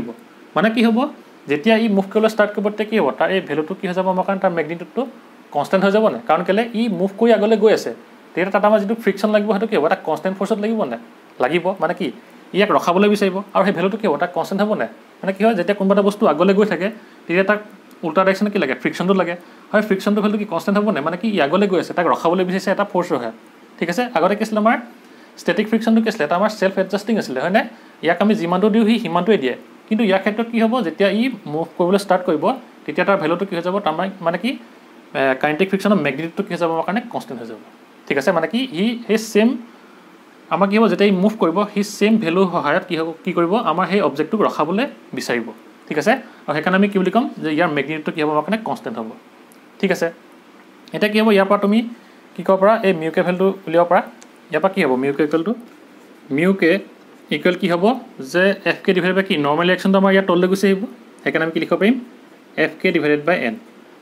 माने कि हम जैसे इ मुभ कर स्टार्ट करते कि हम तर यह वैल्यू तो कि मैग्निट्यूड तो कन्स्टेंट हो जाए कारण के मुभ कर आगे गई आसे तेरे तक आम जो फ्रिक्शन लगे कि कन्सटेन्ट फोर्स लगभग लगे माना कि इक रखा विचार और भेलू तो क्या कन्सटेन्ट हम ना मैंने कि जैसे क्या बस्तु आगे गई थे तक उल्टा डायरेक्शन कि लगे फ्रिक्शन तो लगे और फ्रिक्शन तो भेलू कि कन्सटेन्ट हम ना मैंने कि आगे गई तक रखा विचार एट फोर्स रहे ठीक है। आगते कि आम स्टेटिक फ्रिक्शन तो क्या आम सेल्फ एडजस्टिंग आने इक जिमान दूँ सीमान दिए कि क्षेत्र में कि हम जैसे इ मुभ स्टार्ट कर भेलू तो कि माना कि काइनेटिक फ्रिक्शन मैग्नेटिक तो क्या कन्सटेन्ट हो जाए ठीक है। माना कि सेम आम कि हम जैसे मुभ कर सेम भेलू सहायत कि आम अबजेक्ट रखा विचार ठीक है। और आम कि कम यार मैग्नेटिक तो कि हम कन्सटेन्ट हम ठीक है। इतना कि हम यार तुम कि कब पा यह म्यू के भेलू उलियाबा यार कि हम म्यू के इक्वल कि हम जे एफ के डिवाइडेड बाय कि नॉर्मल रिएक्शन तो आम इतना तल गुस आम कि लिख पारिम F K divided by N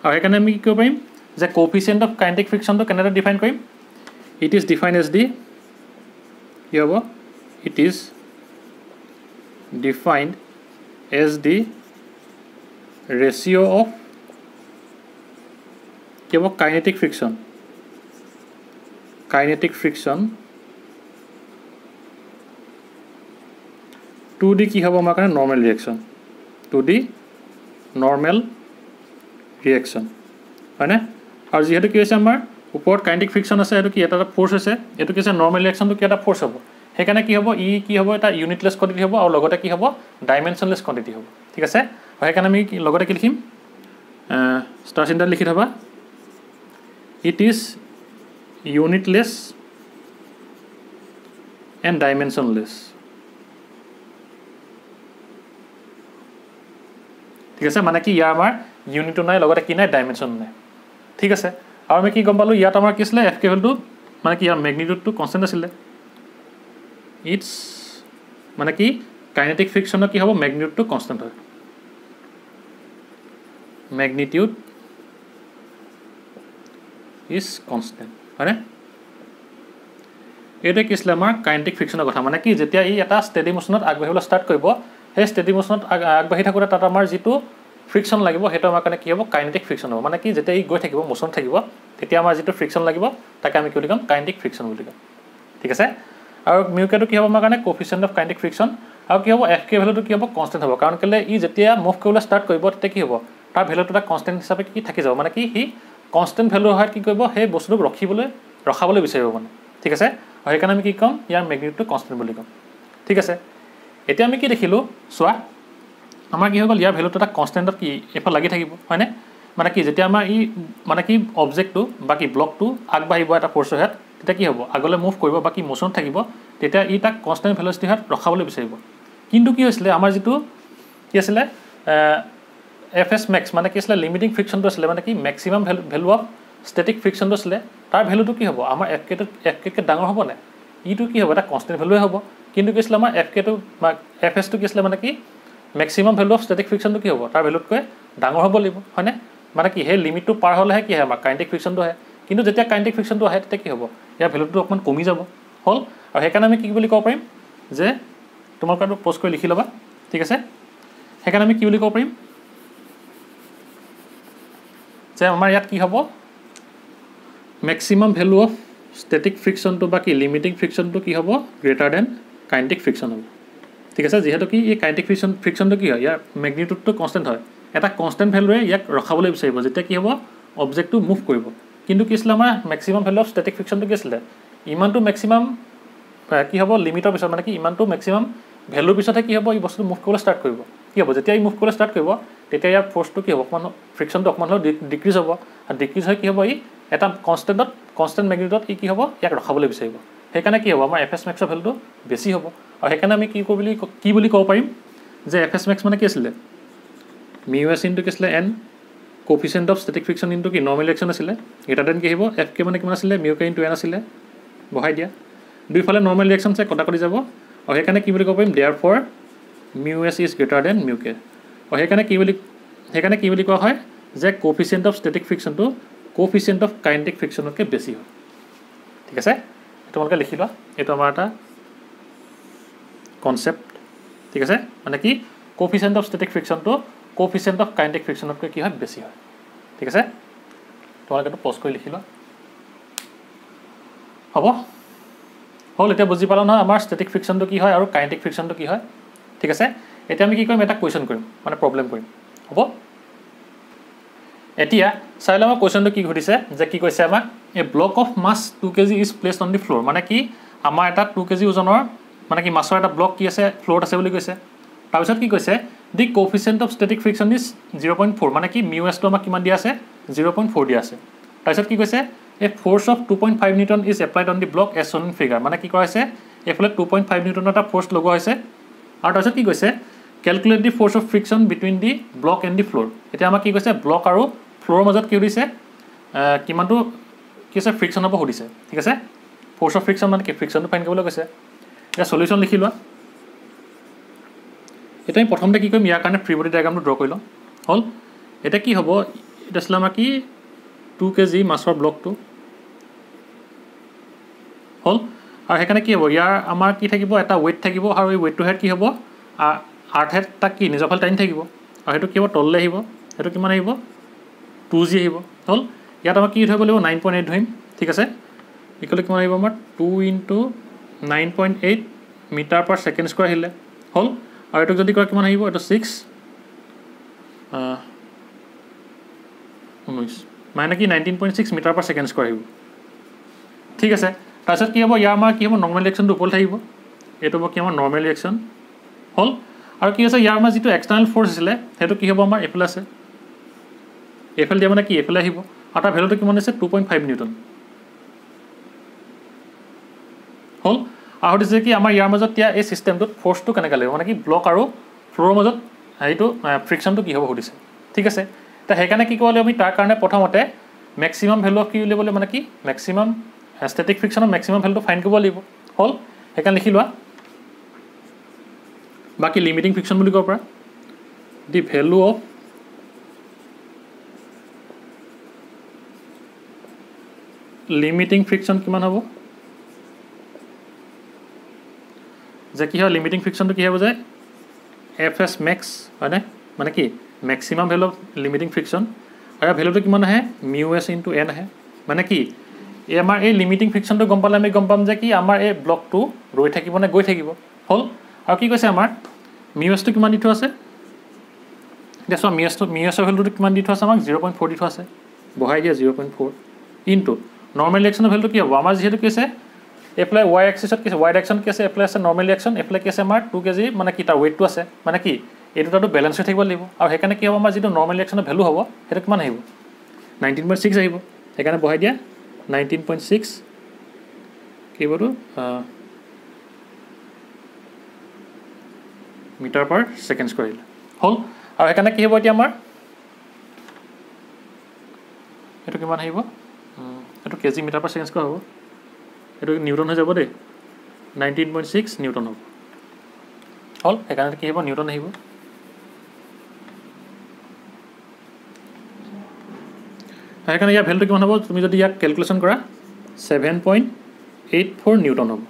और सैकने आम कि पारिम जे कोफिशिएंट ऑफ काइनेटिक फ्रिक्शन तो कैसे डिफाइन करिम it is defined as the हम it is defined as the ratio of कि हम काइनेटिक फ्रिक्शन टू डी कि हम आम normal reaction to the normal reaction है ना। और जीत कि आम ऊपर काइनेटिक फ्रिक्शन आसे फोर्स ये नॉर्मल रिएक्शन तो क्या फोर्स हम सैकने कि हम इतना यूनिटलेस क्वांटिटी हम और कि हम डायमेंशनलेस क्वांटिटी हम ठीक है। और सैकने कि लिखीम स्टार सेंटर लिखी थबा it is unitless and dimensionless ठीक है। माना कि यार यूनिटो ना कि ना डायमेंशन ना ठीक है। और मैं कि गम पाल इतना आम कि एफ के भेलू माना कि यार मैग्निट्यूड तो कन्सटेन्ट आছিলে इट्स माना कि काइनेटिक फ्रिक्शन कि हम मैग्निट्यूड तो कन्सटेन्ट है मैग्निट्यूड इज कन्सटेन्ट है ये कि आम काइनेटिक फ्रिक्शन कथा माना कि जैसे इ स्टेडी मोशन आगे स्टार्ट कर हे स्टेडी मोशन आगे थकोते तक आम जी फ्रिक्शन लगे तो आम कि हम काइनेटिक फ्रिक्शन हम माना कि जैसे गई थी मोशन थी आम जी फ्रिक्शन लगे तक आम कि काइनेटिक फ्रिक्शन ठीक है। और म्यू के तो कि हम आम कोफिशिएंट ऑफ काइनेटिक फ्रिक्शन और कि हम एफ के भेलू तो कि हम कन्सटेन्ट हम कारण केले मुभ कर स्टार्ट कर कि हम तार भेलू तो कन्सटेन्ट हिसाब से कि थी माना कि कन्सटेन्ट भेलू अहार कि बस्तु रखा विचार माना ठीक है। और सैकने कि कम यार मैग्निट्यूड तो कन्सटेन्ट कम ठीक है। इतना आम कि देखिल चुआ आम कि गल यार भेलू तो कन्सटेन्ट कि एफ लगे थको है माना कि जैसे आम माना कि अबजेक्ट बाकी ब्लक तो आगे फोर्स सहायत कि हम आगे मुभ कर मोशन थकिया तक कन्सटेन्ट भेलसिटी सहायत रखा विचार कि आम जी कि एफ एस मैक्स माना कि लिमिटिंग फ्रिक्शन तो आए माना कि maximum value of static friction तो आए तार भेलू तो कि हम आम एफ के डांगर हम ना इतना कि हम एट कन्सटेन्ट भेलुए हम किंतु कि आम एफ के तो एफ एस तो कि माना कि maximum value of static friction तो कि हम तार भेलूतक डांगर हम लगे है माना कि लिमिट तो पार हमें कि आम काइनेटिक फ्रिक्शन तो है कि जैसे काइनेटिक फ्रिक्शन तो आए तक कि हम यार भेलू तो अक कमी जा हल। और सैकने आम कि कब पारिम जे तुम्हारे पोस्ट कर लिखी लबा ठीक है। सैकने आम कि कब पारिम जे आम इतना कि हम maximum value of static friction तो बाकी लिमिटिंग फ्रिक्शन तो कि हम ग्रेटर देन काइनेटिक फ्रिक्शन हम ठीक है। जीत कि काइनेटिक फ्रिक्शन तो कि यार मैग्निट्यूड तो कन्सटेन्ट है एट कन्सटेन्ट भेलुए इक रखा विचार जैसे कि हम अबजेक्ट तो मुभ कर कि आम maximum value of static friction तो कि इमान तो मैक्सिमाम कि हम लिमिटर पीछे माना कि इमान तो मैक्सिमाम भेलुर पीछे कि हम बस्तु मुभ कर स्टार्ट कर मुभ कर स्टार्ट कर यार फोर्स तो कि हम अक फ्रिक्शन तो अक डिक्रीज हम डिक्रीज हो कि हम एट कन्सटेन्ट मैग्निट्यूड इ कि हम इक रखा विचार सैकने कि हम आम एफ एस मैक्सर भेलू तो बेसि हम। और सैकने आम कि कब पारिम जे एफ एस मैक्स माना कि म्यू एस इनटू कि N coefficient of static friction into कि नॉर्मल रिएक्शन आए ग्रेटर देन कि हम एफ के माना कि म्यू के इनटू एन आए बढ़ाई दिया दुफाले नॉर्मल रिएक्शन से कटाकटी जा। और सैकने कि कब पारिम therefore mu S is greater than mu K. और सैकने कि क्या है जे कोफिशिएंट ऑफ स्टेटिक फ्रिक्शन तो कोफिशिएंट ऑफ काइनेटिक फ्रिक्शन के बेसि है ठीक है। तुम्हारे लिखी ला ये आम कन्सेप्ट ठीक है। माना कि कोफिशिएंट ऑफ स्टेटिक फ्रिक्शन तो कोफिशिएंट ऑफ काइनेटिक फ्रिक्शन के कि बेसि है ठीक है। तुम्हारे तो पज कर लिखी ला। हब हल इतना बुझी पाला ना आम स्टैटिक फ्रिक्शन तो कि है और काइनेटिक फ्रिक्शन तो कि है ठीक है। इतना आम कि क्वेश्चन कर मैं प्रब्लेम कर हम एतिया चाइ लम क्वेश्चन तो कि घटिसे जे कि कैसे आम a block of mass 2 kg is placed on the floor माने कि आम 2 kg ओजनर माने कि मासर एटा ब्लॉक कि आछे फ्लोरत आछे बुली कैसे तारपिছত कि कैसे the coefficient of static friction is 0.4 माने कि म्यू एस तो आम किमान दिया आछे 0.4 दिया आछे। तारपिছত कि कैसे a force of 2.5 newton is applied on the block as shown in figure माने कि कोइसे ए फले 2.5 न्यूटन एटा फोर्स लगवा आछे आर तारपिছত कि कैसे calculate the force of friction between the block and the floor. इतना आम कि कैसे ब्लॉक और फ्लोर मजद कि किमान तो किसे फ्रिक्शन पर सूदी ठीक है। फोर्स ऑफ फ्रिक्शन मानक फ्रिक्शन तो फाइन कर कैसे सल्यूशन लिखी ला इतना प्रथम कि इारे फ्री बॉडी डायग्राम ड्र कर लल इतना कि हम इतना आम कि 2 kg मासर ब्लॉक तो हल और सीकार कि हम इमार कि थोड़ा वेट थको और ये वेट तो हेड कि हम आर्थ हेड तक कि निजर फाल टाइम थको और कि हम तलले आठ कि 2g आल इतना आम कि लगे 9.8 धरम ठीक है। इकोले कि आम 2 × 9.8 मीटार पर सेकेंड स्क्वायर हल और ये जो कि 6 माइने कि 19.6 मीटार पर सेकेंड स्क्वायर ठीक है। तार कि हम इतना कि हम नर्मेल रिएक्शन तो ऊपर थी यू हम कि नर्मेल रिएक्शन हल और कि इतना जी एक्सटर्नल फोर्स आए कि हम आम एफेल आ एफेल दिया माने कि एफेल और तार भेल्यू तो किमान 2.5 न्यूटन हल और सुधिसे कि आम इार मजा यह सिस्टेम तो फोर्स तो के लगे माने कि ब्लॉक और फ्लोर मजद हेरी फ्रिक्शन तो कि हम सुधिसे ठीक है। तो सीकार कि तार प्रथमते मैक्सिमाम भेल्यू अफ कि उलियाबले माने कि maximum static friction maximum value find कर लगे हल सीकार लिखी ला बाकी लिमिटिंग फ्रिक्शन कब the value of limiting friction किमान हम जे कि लिमिटिंग फ्रिक्शन तो कि हम जाए एफ एस मैक्स है माने कि maximum value of limiting friction और भेल्यू तो किमान है म्यू एस इनटू एन है माने कि आमार लिमिटिंग फ्रिक्शन तो गम पाले आम गम पाम कि आमार ए ब्लॉक तो रही थकिब ना गई थकिब हल और कि कैसे आमार म्यू एस तो किमान दी थोड़ा आसे सो म्यू एस भेल्यू तो किमान दी थोड़ा आसे आमाक 0.4 दी थोड़ा आसे बहाय दिया 0.4 इनटू नर्मेल रिएक्शन भेल्यू कि हम आम जी कैसे apply Y axis Y direction कैसे एप्लाई आस नर्मेल रिएक्शन एप्लाई कैसे आम 2 kg माने कि तार वेट तो आसे माने कि ये बेलेन्स हो थोड़ा लगे और सीकार कि हम आम जी नर्मेल रिएक्शन भेल्यू हम सो कि 19.6 आने बढ़ाई दिया 19.6 कि मीटार पर सेकेंड स्क्वायर हल और सीकार कि हम इतना आम ये कि तो kg metre per second square हम यू न्यूटन हो जाए 19.6 न्यूटन हम हल सीकार कि हम न्यूटन आकार यार भेल्यू कि हम तुम जो इक कैलकुलेशन करा 7.84 न्यूटन हम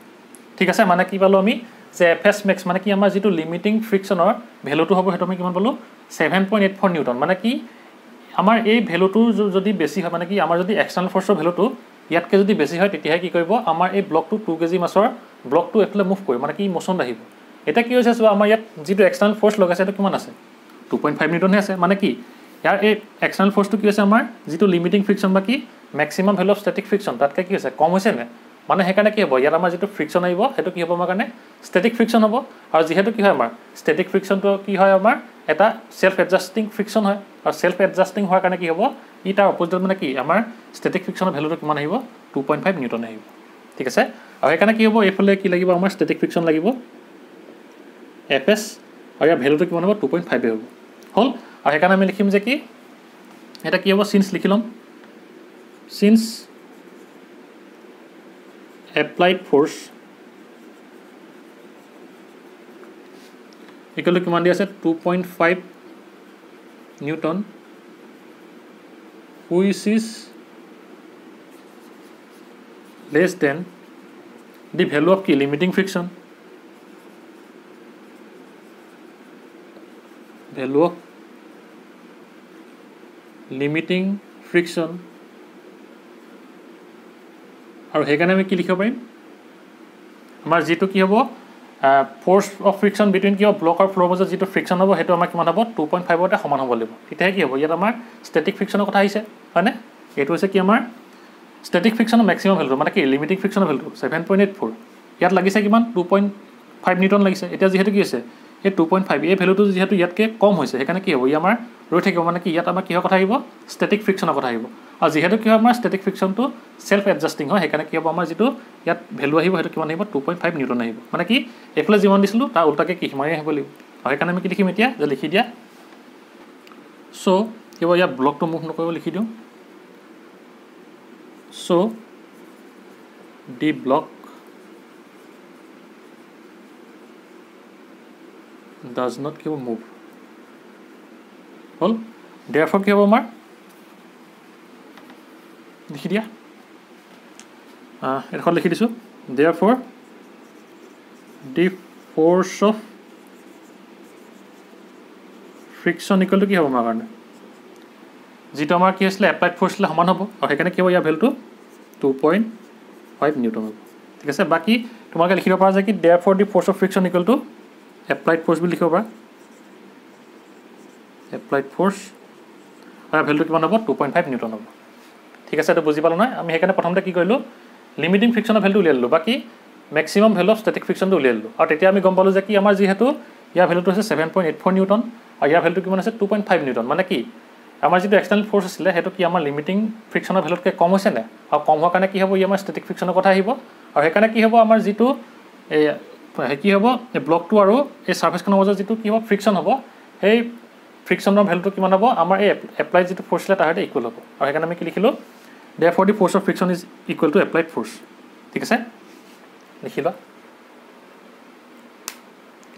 ठीक है। माना कि पालो जे एफ एस मैक्स माने कि आम जी लिमिटिंग फ्रिक्शनर भेल्यू तो हम सो कि पालो 7.84 न्यूटन माने कि आमार ए भेल्यू तो जो बेसि है माने कि आमार जो एक्सटर्नल फोर्सर भेल्यू तो इतक जो बेसि है तैयार कि आमार ए ब्लॉक तो 2 kg मासर ब्लॉक तो एफले मुव कर माने कि मोशन आहिब एटा कि होइसे आमार यात जी एक्सटर्नल फोर्स लगाइसे तो किमान आसे 2.5 न्यूटन आसे माने कि यार ए एक्सटर्नल फोर्स तो कि होइसे आमार जी लिमिटिंग फ्रिक्शन बा कि maximum value of static friction ततके कि होइसे कम होइसे ने माने हेकाने कि हम इतना आम जी फ्रिक्शन आहिब हेतु कि हम आम कारण स्टैटिक फ्रिक्शन हम और जीतु कि आम स्टैटिक फ्रिक्शन तो कि है आम एटा सेल्फ एडजास्टिंग फ्रिक्शन है और सेल्फ एडजास्टिंग हार कारण कि हम इ अपोजिट माने कि आम स्टैटिक फ्रिक्शन भेल्यू तो किमान 2.5 न्यूटन ठीक है। और हेकाने कि हम एफाले कि लगे आम स्टैटिक फ्रिक्शन लगे एफ एस और यार भेल्यू तो किमान 2.5 हम हल और हेकाने आम लिखीम कि एटा कि हम सिंस लिखी लम since applied force equal to किमान 2.5 newton which is less than the value of की limiting friction value of limiting friction और हेकाने आमि कि लिखिब पारिम आमार जेतु कि हबो फोर्स अफ फ्रिक्शन बिटवीन कि ब्लक और फ्लोर मजत जो फ्रिक्शन हम तो आम कि 2.5 समान हम लगे कि हम इतना स्टैटिक फ्रिक्शन कथा है ये कि आम स्टैटिक फ्रिक्शन मैक्सिमम वैल्यू माने कि लिमिटिंग फ्रिक्शन वैल्यू 7.84 इतना लगे कि 2.5 न्यूटन लगे इतना जीत कि 2.5 ये वैल्यूटो जी इतने कम होने कि हम इतना रही थी माने कि इतना किहर कथा स्टैटिक फ्रिक्शन कथा और जीतने कि आम स्टैटिक फ्रिक्शन तो सेल्फ एडजस्टिंग है सैकने कि हम आम जी इतना वैल्यू कि 2.5 न्यूटन माने कि एकफाले जीवन दिल्ली तार उल्टा के सीमारे लगे आम कि लिखीम इतना लिखी दिया सो केवल इतना ब्लॉक तो मुख नक लिखी दूँ so the block does not give a move well therefore give a mark likhi dia er khol likhi disu therefore the force of friction equal to ki hobo amar karone jito amar ki asle applied force le saman hobo ar hekane ki hobo ia value to 2.5 newton hobo thik ase baki tomake likhi dopara ja ki therefore the force of friction equal to applied force भी लिखा applied force और value कितना हम 2.5 Newton हम ठीक है तो बुझी पाल ना आम सैकने प्रथम कि लिमिटिंग फ्रिक्शन वैल्यू उलियाल लो बाकी maximum value of static friction तो उलियाल लो और आम गम पाल कि आम जी वैल्यू 7.84 न्यूटन और इतना वैल्यू कितना 2.5 न्यूटन माने कि आम जी एक्सटर्नल फोर्स आए आम लिमिटिंग फ्रिक्शन वैल्यूतक कम होने ना और कम होने कि हम इतना स्टैटिक फ्रिक्शन कथा और सैकने कि हम आम जी कि हम ब्लक तो और यह सार्फेस मजद जी कि हम फ्रिक्शन हम सही फ्रिक्शनर वैल्यू कि हम आम एप्लाइड जी फोर्स तार इक्वल हम और सैकने आम कि लिखिल therefore the force of friction is equal to applied force ठीक है लिखि ला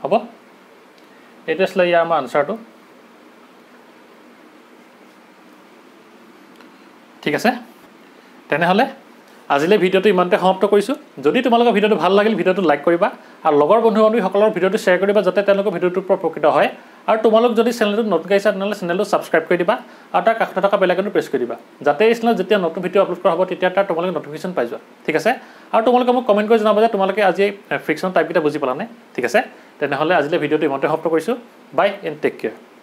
हम ये आस आम आन्सार ठीक है तेने आजिले भिडियो इमानते समाप्त करिछु जदि तुम्हारे भिडियो भल लगे भिडियो लाइक करिबा और लगोर बंधु बान्धवीसकलर भिडियो शेयर करिबा जाते तेनलोक भिडियोटो प्रकृत है और तुम्हारे जदि चैनल नतुन आइसा तेनहले चैनल सब्सक्राइब कर दिबा और तार काखत थका बेल आइकन प्रेस करिबा जाते इस चैनल जेतिया नतुन भिडियो अपलोड करा हबो तेतिया तार तुम्हारे नोटिफिकेशन पाइ जावा ठीक है और तुम्हारे मोक कमेन्ट कर जानाबा जे तुम्हारे आज फ्रिक्शन टाइप किटा बुझी पालाने ठीक है तेनहले आजिले भिडियो इमानते समाप्त करिछु बाय एंड टेक केयर।